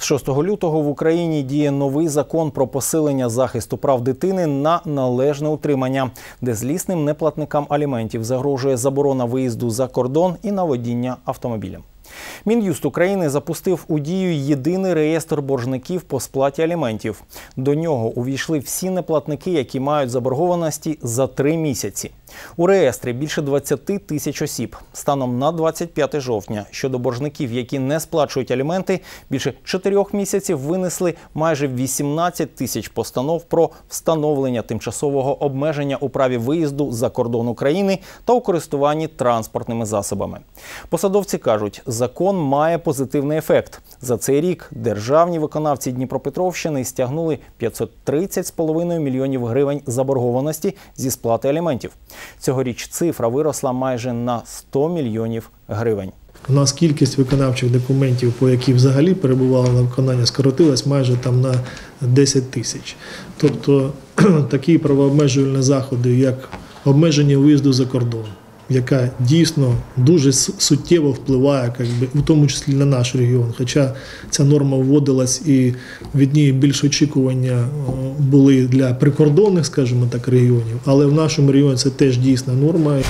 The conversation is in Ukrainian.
З 6 лютого в Україні діє новий закон про посилення захисту прав дитини на належне утримання, де злісним неплатникам аліментів загрожує заборона виїзду за кордон і на водіння автомобілем. Мін'юст України запустив у дію єдиний реєстр боржників по сплаті аліментів. До нього увійшли всі неплатники, які мають заборгованості за 3 місяці. У реєстрі більше 20 тисяч осіб. Станом на 25 жовтня щодо боржників, які не сплачують аліменти, більше 4 місяців винесли майже 18 тисяч постанов про встановлення тимчасового обмеження у праві виїзду за кордон України та у користуванні транспортними засобами. Посадовці кажуть, закон має позитивний ефект. За цей рік державні виконавці Дніпропетровщини стягнули 530,5 мільйонів гривень заборгованості зі сплати аліментів. Цьогоріч цифра виросла майже на 100 мільйонів гривень. У нас кількість виконавчих документів, по якій взагалі перебувала на виконання, скоротилась майже на 10 тисяч. Тобто такі правообмежувальні заходи, як обмеження виїзду за кордон, яка дійсно дуже суттєво впливає, в тому числі на наш регіон. Хоча ця норма вводилась і від неї більше очікування були для прикордонних, скажімо так, регіонів, але в нашому регіоні це теж дійсна норма.